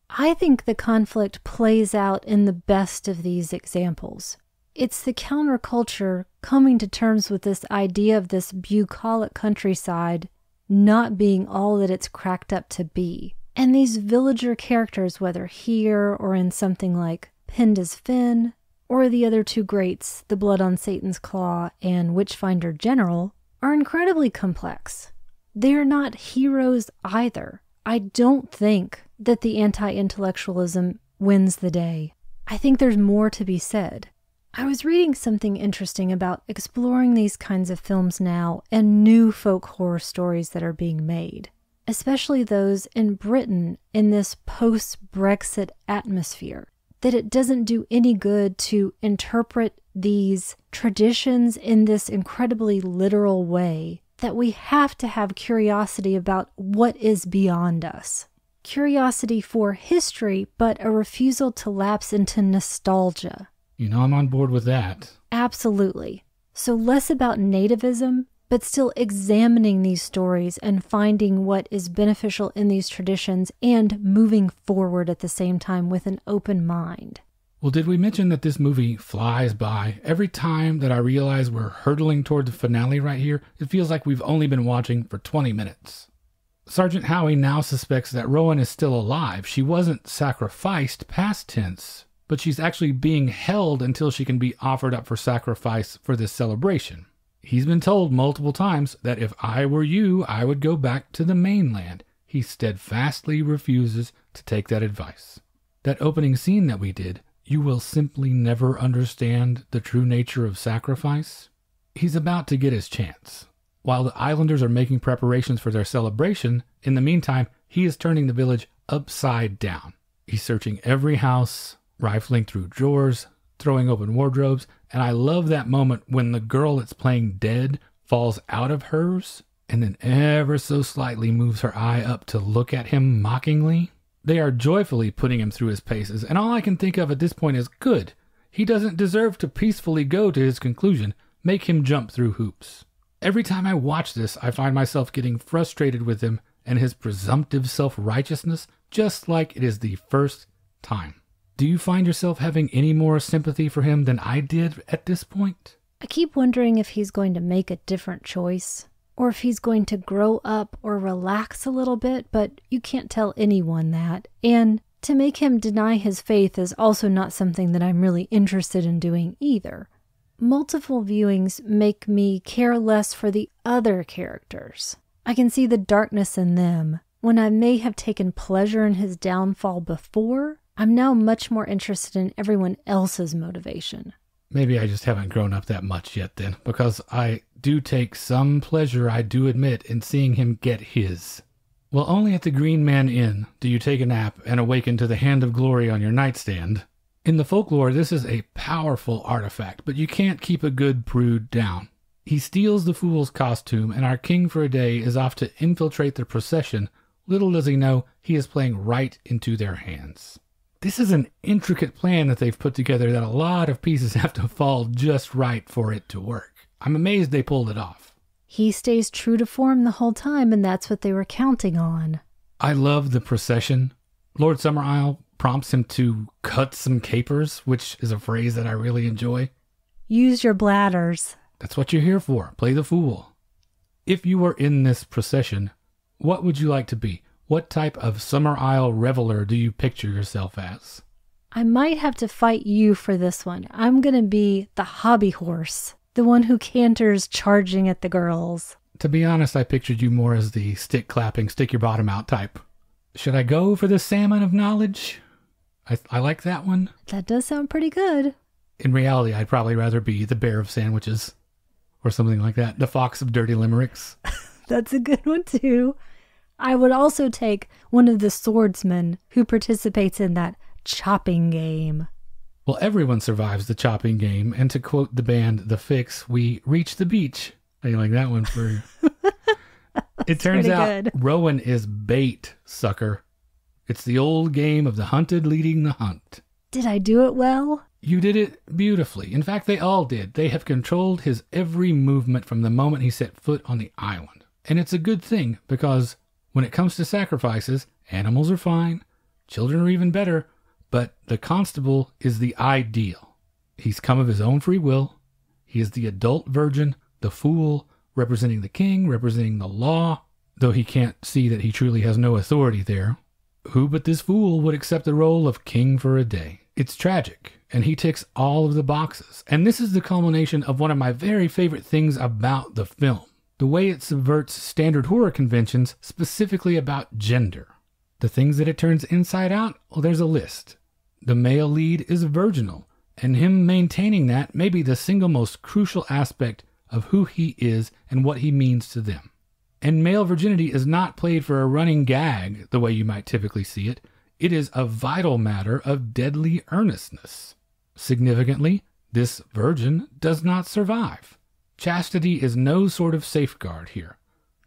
I think the conflict plays out in the best of these examples. It's the counterculture coming to terms with this idea of this bucolic countryside not being all that it's cracked up to be. And these villager characters, whether here or in something like Penda's Fen, or the other two greats, The Blood on Satan's Claw and Witchfinder General, are incredibly complex. They're not heroes either. I don't think that the anti-intellectualism wins the day. I think there's more to be said. I was reading something interesting about exploring these kinds of films now and new folk horror stories that are being made, especially those in Britain in this post-Brexit atmosphere, that it doesn't do any good to interpret these traditions in this incredibly literal way, that we have to have curiosity about what is beyond us. Curiosity for history, but a refusal to lapse into nostalgia. You know, I'm on board with that. Absolutely. So less about nativism, but still examining these stories and finding what is beneficial in these traditions and moving forward at the same time with an open mind. Well, did we mention that this movie flies by? Every time that I realize we're hurtling toward the finale right here, it feels like we've only been watching for twenty minutes. Sergeant Howie now suspects that Rowan is still alive. She wasn't sacrificed, past tense, but she's actually being held until she can be offered up for sacrifice for this celebration. He's been told multiple times that if I were you, I would go back to the mainland. He steadfastly refuses to take that advice. That opening scene that we did, you will simply never understand the true nature of sacrifice. He's about to get his chance. While the islanders are making preparations for their celebration, in the meantime, he is turning the village upside down. He's searching every house, rifling through drawers, throwing open wardrobes, and I love that moment when the girl that's playing dead falls out of hers and then ever so slightly moves her eye up to look at him mockingly. They are joyfully putting him through his paces, and all I can think of at this point is, good. He doesn't deserve to peacefully go to his conclusion. Make him jump through hoops. Every time I watch this, I find myself getting frustrated with him and his presumptive self-righteousness, just like it is the first time. Do you find yourself having any more sympathy for him than I did at this point? I keep wondering if he's going to make a different choice, or if he's going to grow up or relax a little bit, but you can't tell anyone that. And to make him deny his faith is also not something that I'm really interested in doing either. Multiple viewings make me care less for the other characters. I can see the darkness in them. When I may have taken pleasure in his downfall before, I'm now much more interested in everyone else's motivation. Maybe I just haven't grown up that much yet then, because I do take some pleasure, I do admit, in seeing him get his. Well, only at the Green Man Inn do you take a nap and awaken to the hand of glory on your nightstand. In the folklore, this is a powerful artifact, but you can't keep a good brood down. He steals the fool's costume, and our king for a day is off to infiltrate the procession. Little does he know, he is playing right into their hands. This is an intricate plan that they've put together that a lot of pieces have to fall just right for it to work. I'm amazed they pulled it off. He stays true to form the whole time, and that's what they were counting on. I love the procession. Lord Summerisle prompts him to cut some capers, which is a phrase that I really enjoy. Use your bladders. That's what you're here for. Play the fool. If you were in this procession, what would you like to be? What type of Summerisle reveler do you picture yourself as? I might have to fight you for this one. I'm going to be the hobby horse, the one who canters charging at the girls. To be honest, I pictured you more as the stick-clapping, stick-your-bottom-out type. Should I go for the salmon of knowledge? I, I like that one. That does sound pretty good. In reality, I'd probably rather be the bear of sandwiches or something like that, the fox of dirty limericks. That's a good one, too. I would also take one of the swordsmen who participates in that chopping game. Well, everyone survives the chopping game, and to quote the band The Fix, we reach the beach. I like that one for It turns out good. Rowan is bait, sucker. It's the old game of the hunted leading the hunt. Did I do it well? You did it beautifully. In fact, they all did. They have controlled his every movement from the moment he set foot on the island. And it's a good thing, because when it comes to sacrifices, animals are fine, children are even better, but the constable is the ideal. He's come of his own free will. He is the adult virgin, the fool, representing the king, representing the law, though he can't see that he truly has no authority there. Who but this fool would accept the role of king for a day? It's tragic, and he ticks all of the boxes. And this is the culmination of one of my very favorite things about the film. The way it subverts standard horror conventions, specifically about gender. The things that it turns inside out, well, there's a list. The male lead is virginal, and him maintaining that may be the single most crucial aspect of who he is and what he means to them. And male virginity is not played for a running gag the way you might typically see it. It is a vital matter of deadly earnestness. Significantly, this virgin does not survive. Chastity is no sort of safeguard here.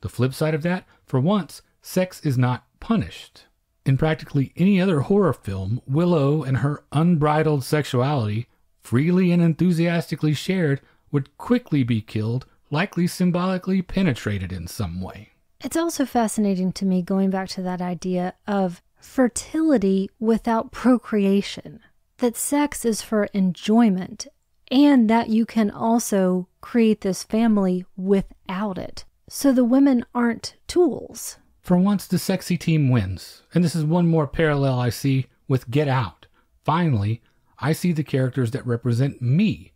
The flip side of that, for once, sex is not punished. In practically any other horror film, Willow and her unbridled sexuality, freely and enthusiastically shared, would quickly be killed, likely symbolically penetrated in some way. It's also fascinating to me, going back to that idea of fertility without procreation, that sex is for enjoyment, and that you can also create this family without it. So the women aren't tools. For once, the sexy team wins. And this is one more parallel I see with Get Out. Finally, I see the characters that represent me,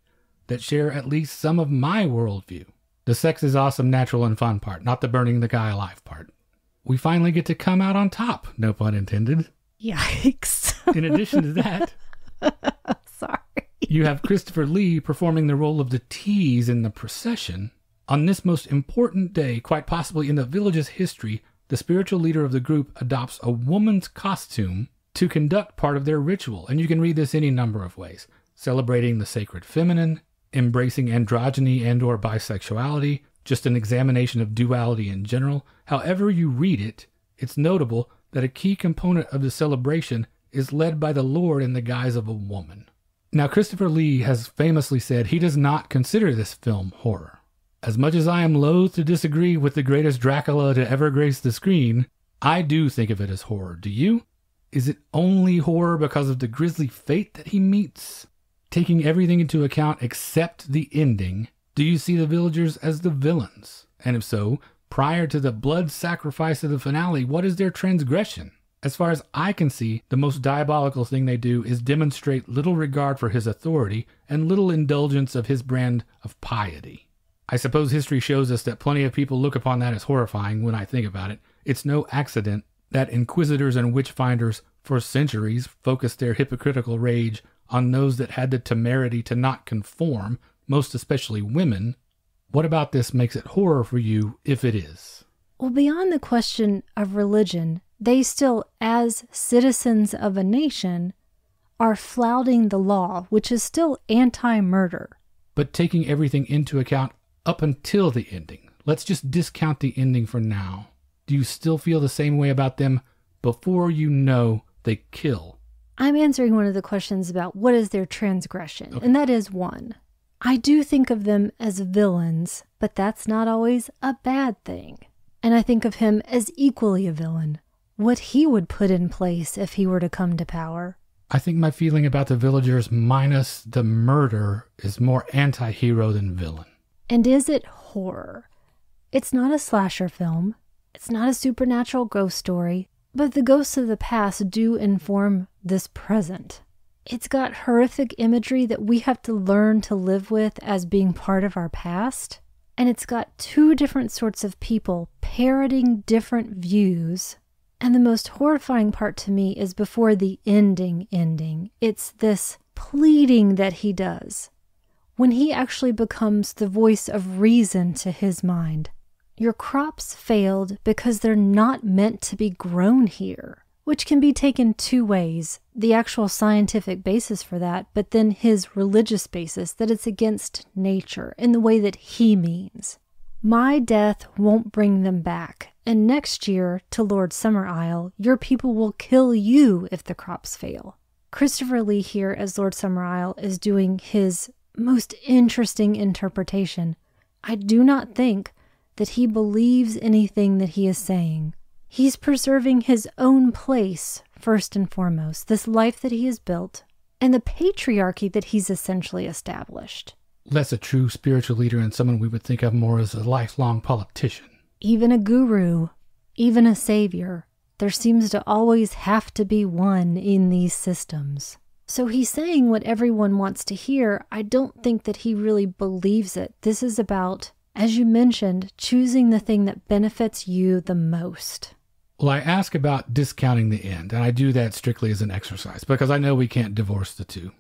that share at least some of my worldview. The sex is awesome, natural, and fun part, not the burning the guy alive part. We finally get to come out on top, no pun intended. Yikes. In addition to that... Sorry. You have Christopher Lee performing the role of the tease in the procession, On this most important day, quite possibly in the village's history, the spiritual leader of the group adopts a woman's costume to conduct part of their ritual. And you can read this any number of ways. Celebrating the sacred feminine, embracing androgyny and or bisexuality, just an examination of duality in general. However you read it, it's notable that a key component of the celebration is led by the Lord in the guise of a woman. Now, Christopher Lee has famously said he does not consider this film horror. As much as I am loath to disagree with the greatest Dracula to ever grace the screen, I do think of it as horror. Do you? Is it only horror because of the grisly fate that he meets? Taking everything into account except the ending, do you see the villagers as the villains? And if so, prior to the blood sacrifice of the finale, what is their transgression? As far as I can see, the most diabolical thing they do is demonstrate little regard for his authority and little indulgence of his brand of piety. I suppose history shows us that plenty of people look upon that as horrifying when I think about it. It's no accident that inquisitors and witch-finders for centuries focused their hypocritical rage on those that had the temerity to not conform, most especially women. What about this makes it horror for you, if it is? Well, beyond the question of religion, they still, as citizens of a nation, are flouting the law, which is still anti-murder. But taking everything into account up until the ending. Let's just discount the ending for now. Do you still feel the same way about them before you know they kill? I'm answering one of the questions about what is their transgression, okay. And that is one. I do think of them as villains, but that's not always a bad thing. And I think of him as equally a villain. What he would put in place if he were to come to power. I think my feeling about the villagers minus the murder is more anti-hero than villain. And is it horror? It's not a slasher film. It's not a supernatural ghost story. But the ghosts of the past do inform this present. It's got horrific imagery that we have to learn to live with as being part of our past. And it's got two different sorts of people parroting different views. And the most horrifying part to me is before the ending ending. It's this pleading that he does. When he actually becomes the voice of reason to his mind. Your crops failed because they're not meant to be grown here, which can be taken two ways, the actual scientific basis for that, but then his religious basis that it's against nature in the way that he means. My death won't bring them back, and next year, to Lord Summerisle, your people will kill you if the crops fail. Christopher Lee here as Lord Summerisle is doing his most interesting interpretation. I do not think that he believes anything that he is saying. He's preserving his own place, first and foremost, this life that he has built, and the patriarchy that he's essentially established. Less a true spiritual leader and someone we would think of more as a lifelong politician. Even a guru, even a savior, there seems to always have to be one in these systems. So he's saying what everyone wants to hear. I don't think that he really believes it. This is about, as you mentioned, choosing the thing that benefits you the most. Well, I ask about discounting the end, and I do that strictly as an exercise because I know we can't divorce the two.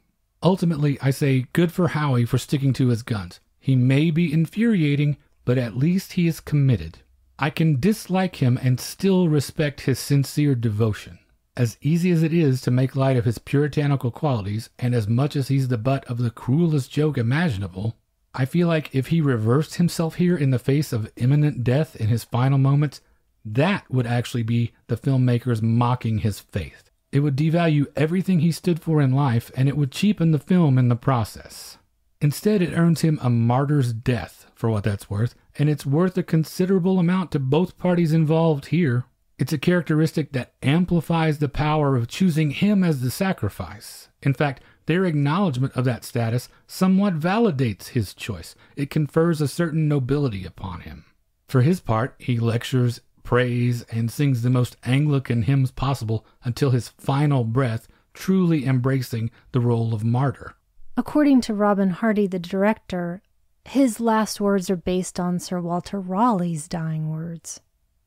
Ultimately, I say good for Howie for sticking to his guns. He may be infuriating, but at least he is committed. I can dislike him and still respect his sincere devotion. As easy as it is to make light of his puritanical qualities, and as much as he's the butt of the cruelest joke imaginable, I feel like if he reversed himself here in the face of imminent death in his final moments, that would actually be the filmmakers mocking his faith. It would devalue everything he stood for in life, and it would cheapen the film in the process. Instead, it earns him a martyr's death, for what that's worth, and it's worth a considerable amount to both parties involved here. It's a characteristic that amplifies the power of choosing him as the sacrifice. In fact, their acknowledgement of that status somewhat validates his choice. It confers a certain nobility upon him. For his part, he lectures, prays, and sings the most Anglican hymns possible until his final breath, truly embracing the role of martyr. According to Robin Hardy, the director, his last words are based on Sir Walter Raleigh's dying words.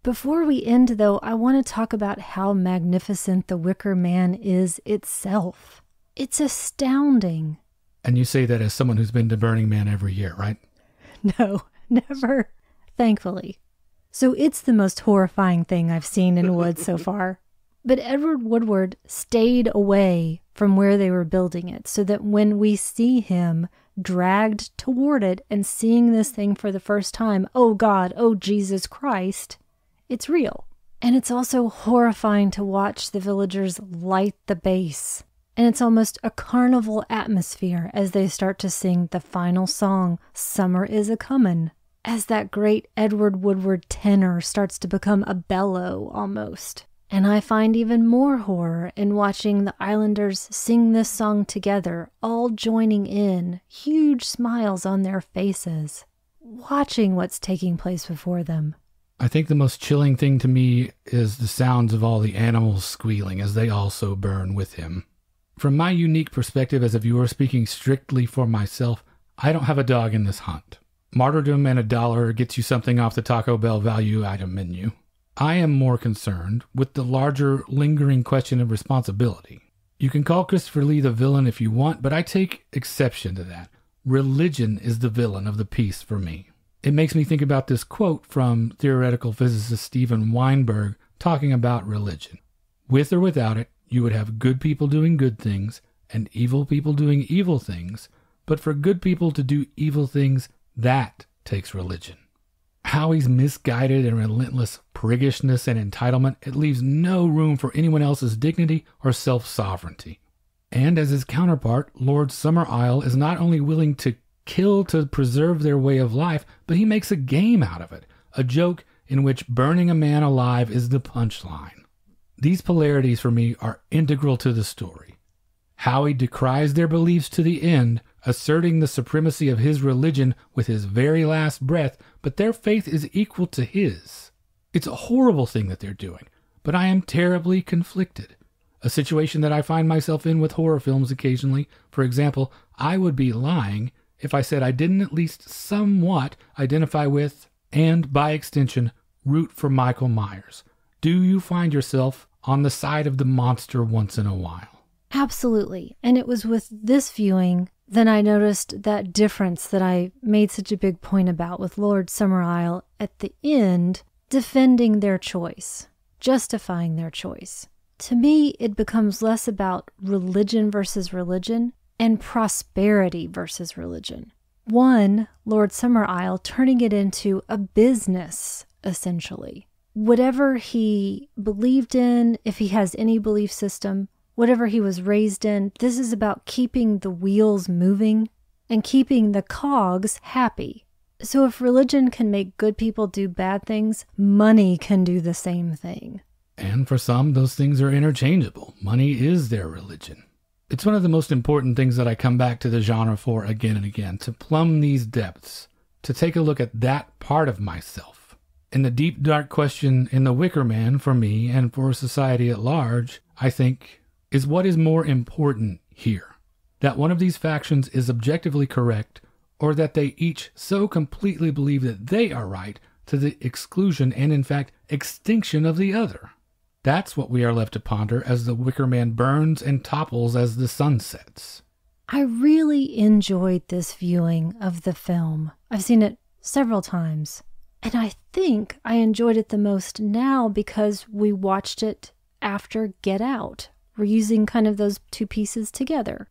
Before we end, though, I want to talk about how magnificent The Wicker Man is itself. It's astounding. And you say that as someone who's been to Burning Man every year, right? No, Never. Thankfully. So it's the most horrifying thing I've seen in Woods so far. But Edward Woodward stayed away from where they were building it, so that when we see him dragged toward it and seeing this thing for the first time, oh God, oh Jesus Christ, it's real. And it's also horrifying to watch the villagers light the base. And it's almost a carnival atmosphere as they start to sing the final song, Summer is a-Comin', as that great Edward Woodward tenor starts to become a bellow almost. And I find even more horror in watching the islanders sing this song together, all joining in, huge smiles on their faces, watching what's taking place before them. I think the most chilling thing to me is the sounds of all the animals squealing as they also burn with him. From my unique perspective as a viewer, speaking strictly for myself, I don't have a dog in this hunt. Martyrdom and a dollar gets you something off the Taco Bell value item menu. I am more concerned with the larger, lingering question of responsibility. You can call Christopher Lee the villain if you want, but I take exception to that. Religion is the villain of the piece for me. It makes me think about this quote from theoretical physicist Steven Weinberg talking about religion. With or without it, you would have good people doing good things and evil people doing evil things, but for good people to do evil things, that takes religion. Howie's misguided and relentless priggishness and entitlement, it leaves no room for anyone else's dignity or self-sovereignty. And as his counterpart, Lord Summerisle is not only willing to kill to preserve their way of life, but he makes a game out of it, a joke in which burning a man alive is the punchline. These polarities for me are integral to the story. Howie decries their beliefs to the end, asserting the supremacy of his religion with his very last breath, but their faith is equal to his. It's a horrible thing that they're doing, but I am terribly conflicted. A situation that I find myself in with horror films occasionally. For example, I would be lying if I said I didn't at least somewhat identify with, and by extension, root for Michael Myers. Do you find yourself on the side of the monster once in a while? Absolutely. And it was with this viewing then I noticed that difference that I made such a big point about with Lord Summerisle at the end, defending their choice, justifying their choice. To me, it becomes less about religion versus religion and prosperity versus religion. One, Lord Summerisle turning it into a business, essentially. Whatever he believed in, if he has any belief system, whatever he was raised in, this is about keeping the wheels moving and keeping the cogs happy. So if religion can make good people do bad things, money can do the same thing. And for some, those things are interchangeable. Money is their religion. It's one of the most important things that I come back to the genre for again and again, to plumb these depths, to take a look at that part of myself. And the deep, dark question in The Wicker Man, for me and for society at large, I think, is what is more important here, that one of these factions is objectively correct, or that they each so completely believe that they are right to the exclusion and, in fact, extinction of the other? That's what we are left to ponder as the Wicker Man burns and topples as the sun sets. I really enjoyed this viewing of the film. I've seen it several times, and I think I enjoyed it the most now because we watched it after Get Out. We're using kind of those two pieces together.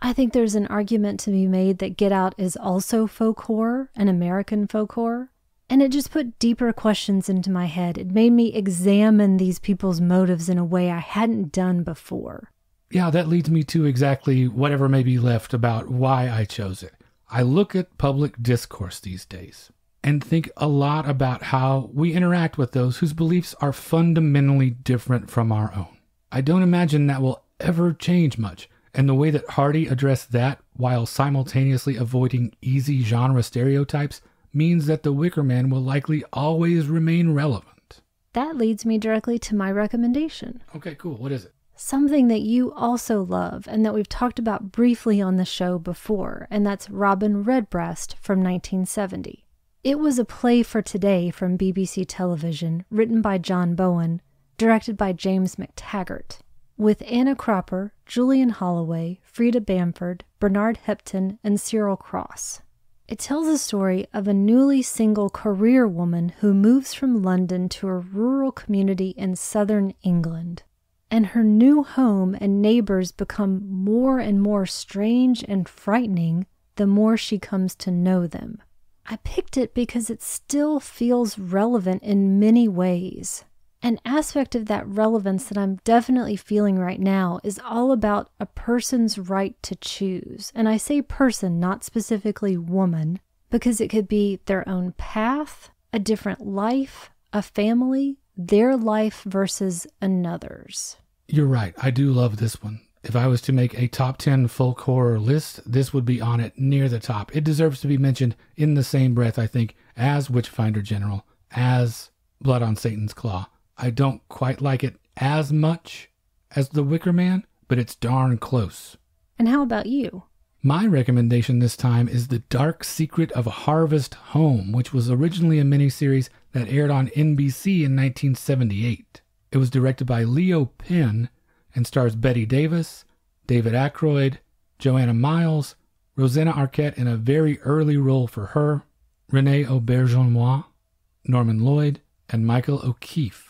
I think there's an argument to be made that Get Out is also folk horror, an American folk horror, and it just put deeper questions into my head. It made me examine these people's motives in a way I hadn't done before. Yeah, that leads me to exactly whatever may be left about why I chose it. I look at public discourse these days and think a lot about how we interact with those whose beliefs are fundamentally different from our own. I don't imagine that will ever change much, and the way that Hardy addressed that while simultaneously avoiding easy genre stereotypes means that The Wicker Man will likely always remain relevant. That leads me directly to my recommendation. Okay, cool. What is it? Something that you also love and that we've talked about briefly on the show before, and that's Robin Redbreast from nineteen seventy. It was a play for today from B B C Television, written by John Bowen, directed by James McTaggart, with Anna Cropper, Julian Holloway, Frida Bamford, Bernard Hepton, and Cyril Cross. It tells the story of a newly single career woman who moves from London to a rural community in southern England, and her new home and neighbors become more and more strange and frightening the more she comes to know them. I picked it because it still feels relevant in many ways. An aspect of that relevance that I'm definitely feeling right now is all about a person's right to choose. And I say person, not specifically woman, because it could be their own path, a different life, a family, their life versus another's. You're right. I do love this one. If I was to make a top ten folk horror list, this would be on it near the top. It deserves to be mentioned in the same breath, I think, as Witchfinder General, as Blood on Satan's Claw. I don't quite like it as much as The Wicker Man, but it's darn close. And how about you? My recommendation this time is The Dark Secret of Harvest Home, which was originally a miniseries that aired on N B C in nineteen seventy-eight. It was directed by Leo Penn and stars Bette Davis, David Ackroyd, Joanna Miles, Rosanna Arquette in a very early role for her, Renee Auberjonois, Norman Lloyd, and Michael O'Keefe.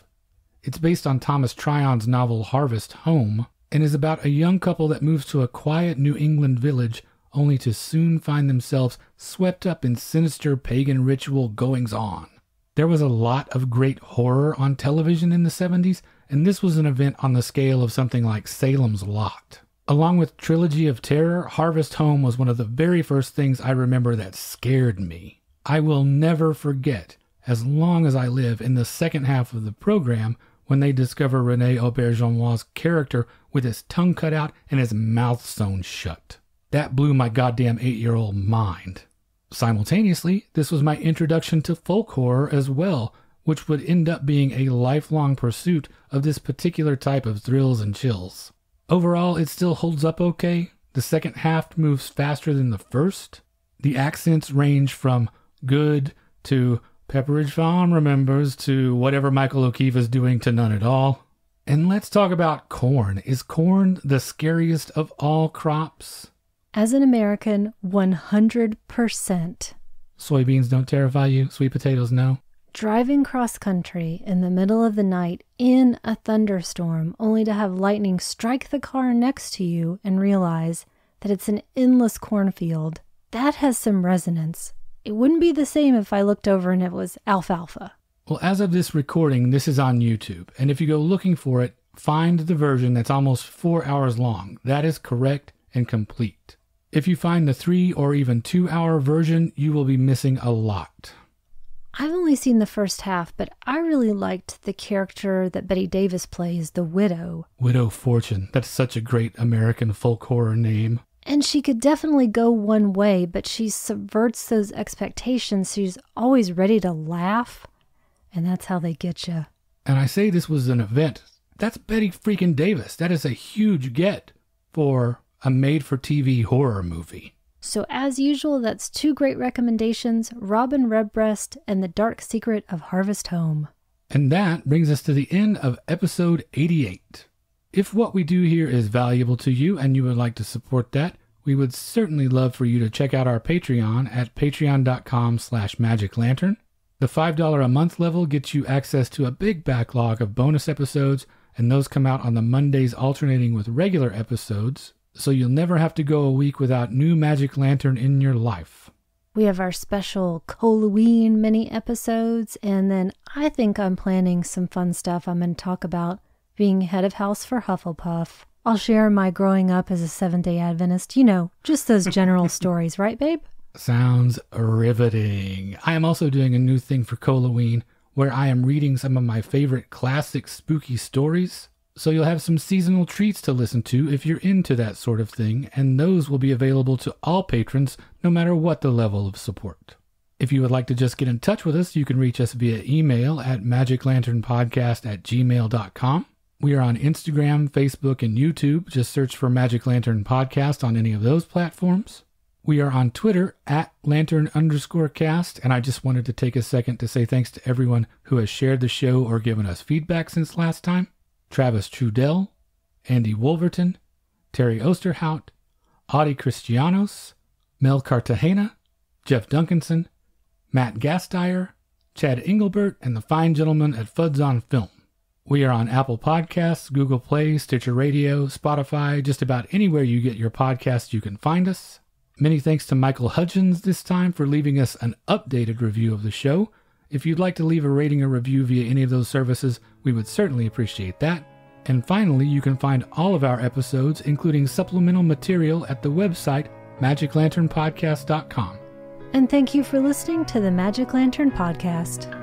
It's based on Thomas Tryon's novel Harvest Home and is about a young couple that moves to a quiet New England village only to soon find themselves swept up in sinister pagan ritual goings-on. There was a lot of great horror on television in the seventies, and this was an event on the scale of something like Salem's Lot. Along with Trilogy of Terror, Harvest Home was one of the very first things I remember that scared me. I will never forget, as long as I live, in the second half of the program, when they discover Renee Auberjonois' character with his tongue cut out and his mouth sewn shut. That blew my goddamn eight-year-old mind. Simultaneously, this was my introduction to folk horror as well, which would end up being a lifelong pursuit of this particular type of thrills and chills. Overall, it still holds up okay. The second half moves faster than the first. The accents range from good to Pepperidge Farm remembers to whatever Michael O'Keefe is doing to none at all. And let's talk about corn. Is corn the scariest of all crops? As an American, one hundred percent. Soybeans don't terrify you? Sweet potatoes, no? Driving cross-country in the middle of the night in a thunderstorm only to have lightning strike the car next to you and realize that it's an endless cornfield, that has some resonance. It wouldn't be the same if I looked over and it was alfalfa. Well, as of this recording, this is on YouTube. And if you go looking for it, find the version that's almost four hours long. That is correct and complete. If you find the three or even two hour version, you will be missing a lot. I've only seen the first half, but I really liked the character that Bette Davis plays, the widow. Widow Fortune. That's such a great American folk horror name. And she could definitely go one way, but she subverts those expectations. She's always ready to laugh, and that's how they get you. And I say this was an event. That's Bette freaking Davis. That is a huge get for a made-for-T V horror movie. So as usual, that's two great recommendations, Robin Redbreast and The Dark Secret of Harvest Home. And that brings us to the end of episode eighty-eight. If what we do here is valuable to you and you would like to support that, we would certainly love for you to check out our Patreon at patreon.com slash magic lantern. The five dollars a month level gets you access to a big backlog of bonus episodes, and those come out on the Mondays alternating with regular episodes, so you'll never have to go a week without new Magic Lantern in your life. We have our special Halloween mini episodes, and then I think I'm planning some fun stuff I'm going to talk about. Being head of house for Hufflepuff. I'll share my growing up as a Seventh-day Adventist. You know, just those general stories, right, babe? Sounds riveting. I am also doing a new thing for Halloween where I am reading some of my favorite classic spooky stories. So you'll have some seasonal treats to listen to if you're into that sort of thing, and those will be available to all patrons no matter what the level of support. If you would like to just get in touch with us, you can reach us via email at magiclanternpodcast at gmail.com. We are on Instagram, Facebook, and YouTube. Just search for Magic Lantern Podcast on any of those platforms. We are on Twitter at lantern underscore cast. And I just wanted to take a second to say thanks to everyone who has shared the show or given us feedback since last time. Travis Trudell, Andy Wolverton, Terry Osterhout, Audie Christianos, Mel Cartagena, Jeff Duncanson, Matt Gasteyer, Chad Engelbert, and the fine gentlemen at Fuds on Film. We are on Apple Podcasts, Google Play, Stitcher Radio, Spotify, just about anywhere you get your podcasts you can find us. Many thanks to Michael Hudgens this time for leaving us an updated review of the show. If you'd like to leave a rating or review via any of those services, we would certainly appreciate that. And finally, you can find all of our episodes, including supplemental material, at the website magic lantern podcast dot com. And thank you for listening to the Magic Lantern Podcast.